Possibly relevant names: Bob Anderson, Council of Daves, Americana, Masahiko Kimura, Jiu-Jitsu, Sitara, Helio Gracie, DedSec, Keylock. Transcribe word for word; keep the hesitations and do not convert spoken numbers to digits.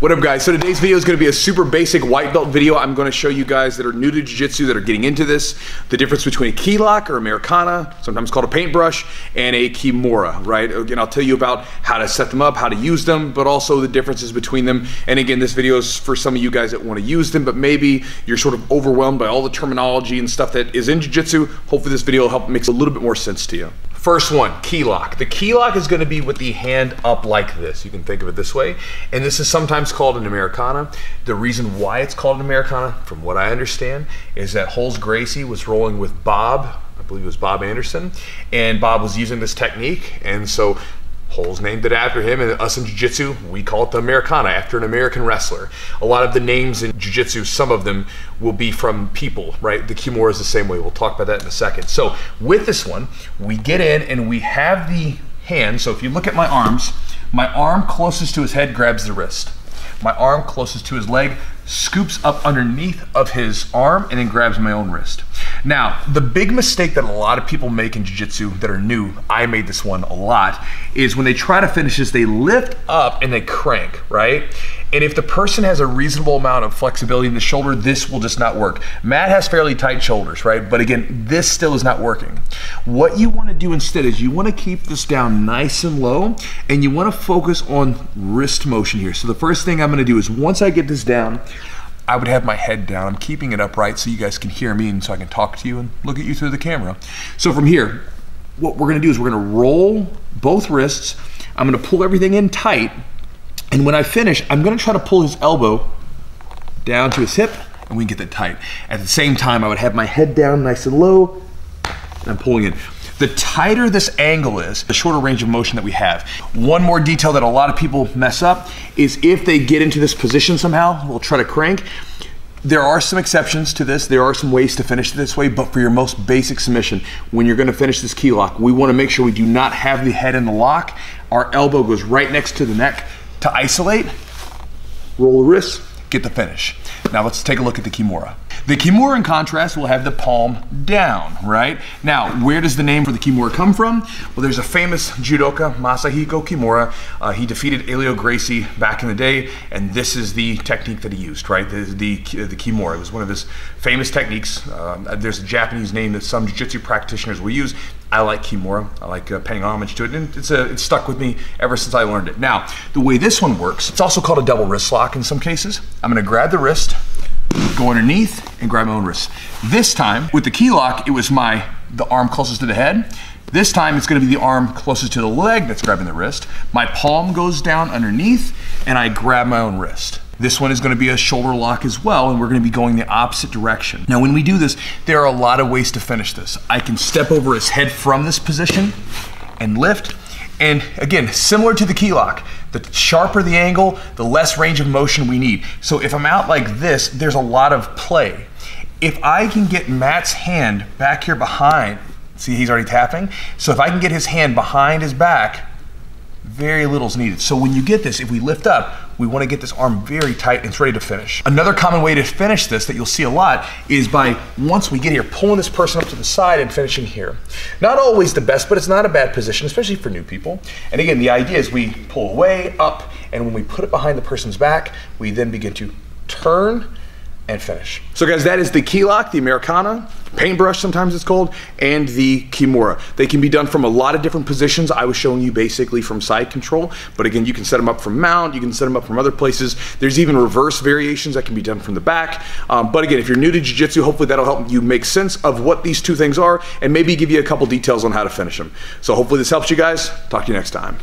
What up guys, so today's video is going to be a super basic white belt video. I'm going to show you guys that are new to jiu-jitsu, that are getting into this, the difference between a keylock or Americana, sometimes called a paintbrush, and a kimura, right? Again, I'll tell you about how to set them up, how to use them, but also the differences between them. And again, this video is for some of you guys that want to use them, but maybe you're sort of overwhelmed by all the terminology and stuff that is in jiu-jitsu. Hopefully this video will help make a little bit more sense to you. First one, keylock. The keylock is going to be with the hand up like this. You can think of it this way. And this is sometimes called an Americana. The reason why it's called an Americana, from what I understand, is that Helio Gracie was rolling with Bob, I believe it was Bob Anderson, and Bob was using this technique, and so Hole's named it after him, and us in jiu-jitsu, we call it the Americana, after an American wrestler. A lot of the names in jiu-jitsu, some of them will be from people, right? The kimura is the same way. We'll talk about that in a second. So with this one, we get in and we have the hand. So if you look at my arms, my arm closest to his head grabs the wrist. My arm closest to his leg scoops up underneath of his arm and then grabs my own wrist. Now, the big mistake that a lot of people make in jiu-jitsu that are new, I made this one a lot, is when they try to finish this, they lift up and they crank, right? And if the person has a reasonable amount of flexibility in the shoulder, this will just not work. Matt has fairly tight shoulders, right? But again, this still is not working. What you wanna do instead is you wanna keep this down nice and low, and you wanna focus on wrist motion here. So the first thing I'm gonna do is once I get this down, I would have my head down. I'm keeping it upright so you guys can hear me and so I can talk to you and look at you through the camera. So from here, what we're gonna do is we're gonna roll both wrists. I'm gonna pull everything in tight. And when I finish, I'm gonna try to pull his elbow down to his hip and we can get that tight. At the same time, I would have my head down nice and low and I'm pulling in. The tighter this angle is, the shorter range of motion that we have. One more detail that a lot of people mess up is if they get into this position somehow, we'll try to crank. There are some exceptions to this. There are some ways to finish this way, but for your most basic submission, when you're gonna finish this key lock, we wanna make sure we do not have the head in the lock. Our elbow goes right next to the neck to isolate, roll the wrist, get the finish. Now let's take a look at the kimura. The kimura, in contrast, will have the palm down, right? Now, where does the name for the kimura come from? Well, there's a famous judoka, Masahiko Kimura. Uh, he defeated Helio Gracie back in the day, and this is the technique that he used, right? The, the, the kimura. It was one of his famous techniques. Uh, there's a Japanese name that some jiu-jitsu practitioners will use. I like kimura. I like uh, paying homage to it, and it's, a, it's stuck with me ever since I learned it. Now, the way this one works, it's also called a double wrist lock in some cases. I'm gonna grab the wrist, go underneath, and grab my own wrist. This time, with the key lock, it was my the arm closest to the head. This time, it's gonna be the arm closest to the leg that's grabbing the wrist. My palm goes down underneath, and I grab my own wrist. This one is gonna be a shoulder lock as well, and we're gonna be going the opposite direction. Now, when we do this, there are a lot of ways to finish this. I can step over his head from this position and lift, and again, similar to the key lock, the sharper the angle, the less range of motion we need. So if I'm out like this, there's a lot of play. If I can get Matt's hand back here behind, see he's already tapping, so if I can get his hand behind his back, very little's needed. So when you get this, if we lift up, we wanna get this arm very tight and it's ready to finish. Another common way to finish this that you'll see a lot is by, once we get here, pulling this person up to the side and finishing here. Not always the best, but it's not a bad position, especially for new people. And again, the idea is we pull away, up, and when we put it behind the person's back, we then begin to turn and finish. So guys, that is the keylock, the Americana, paintbrush sometimes it's called, and the kimura. They can be done from a lot of different positions. I was showing you basically from side control, but again, you can set them up from mount, you can set them up from other places. There's even reverse variations that can be done from the back. Um, but again, if you're new to jiu-jitsu, hopefully that'll help you make sense of what these two things are and maybe give you a couple details on how to finish them. So hopefully this helps you guys. Talk to you next time.